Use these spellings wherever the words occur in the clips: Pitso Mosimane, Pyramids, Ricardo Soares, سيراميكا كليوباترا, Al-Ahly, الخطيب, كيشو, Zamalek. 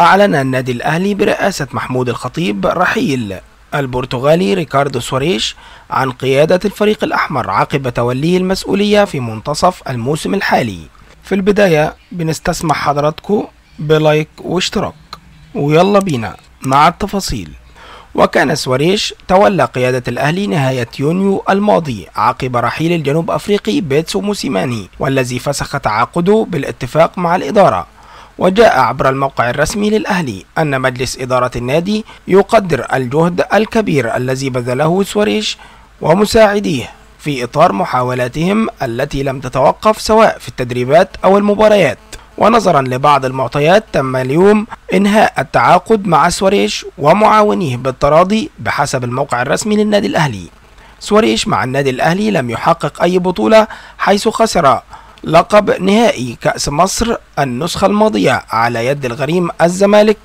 أعلن النادي الأهلي برئاسة محمود الخطيب رحيل البرتغالي ريكاردو سواريش عن قيادة الفريق الأحمر عقب توليه المسؤولية في منتصف الموسم الحالي. في البداية بنستسمح حضراتكم بلايك واشتراك ويلا بينا مع التفاصيل. وكان سواريش تولى قيادة الأهلي نهاية يونيو الماضي عقب رحيل الجنوب أفريقي بيتسو موسيماني، والذي فسخ تعاقده بالاتفاق مع الإدارة. وجاء عبر الموقع الرسمي للأهلي أن مجلس إدارة النادي يقدر الجهد الكبير الذي بذله سواريش ومساعديه في إطار محاولاتهم التي لم تتوقف سواء في التدريبات أو المباريات. ونظرا لبعض المعطيات تم اليوم إنهاء التعاقد مع سواريش ومعاونيه بالتراضي بحسب الموقع الرسمي للنادي الأهلي. سواريش مع النادي الأهلي لم يحقق أي بطولة، حيث خسر لقب نهائي كأس مصر النسخة الماضية على يد الغريم الزمالك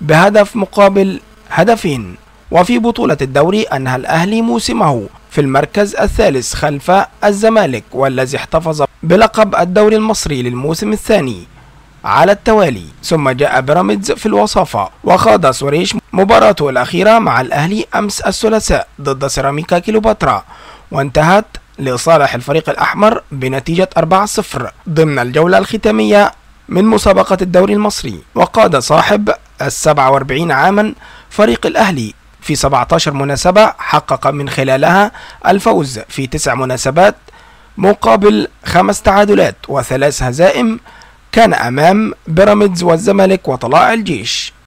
بهدف مقابل هدفين. وفي بطولة الدوري أنهى الأهلي موسمه في المركز الثالث خلف الزمالك، والذي احتفظ بلقب الدوري المصري للموسم الثاني على التوالي. ثم جاء بيراميدز في الوصافة، وخاض سواريش مباراته الأخيرة مع الأهلي أمس الثلاثاء ضد سيراميكا كليوباترا، وانتهت لصالح الفريق الأحمر بنتيجة 4-0 ضمن الجولة الختامية من مسابقة الدوري المصري. وقاد صاحب ال47 عاما فريق الأهلي في 17 مناسبة، حقق من خلالها الفوز في 9 مناسبات مقابل 5 تعادلات و3 هزائم، كان أمام بيراميدز والزمالك وطلائع الجيش.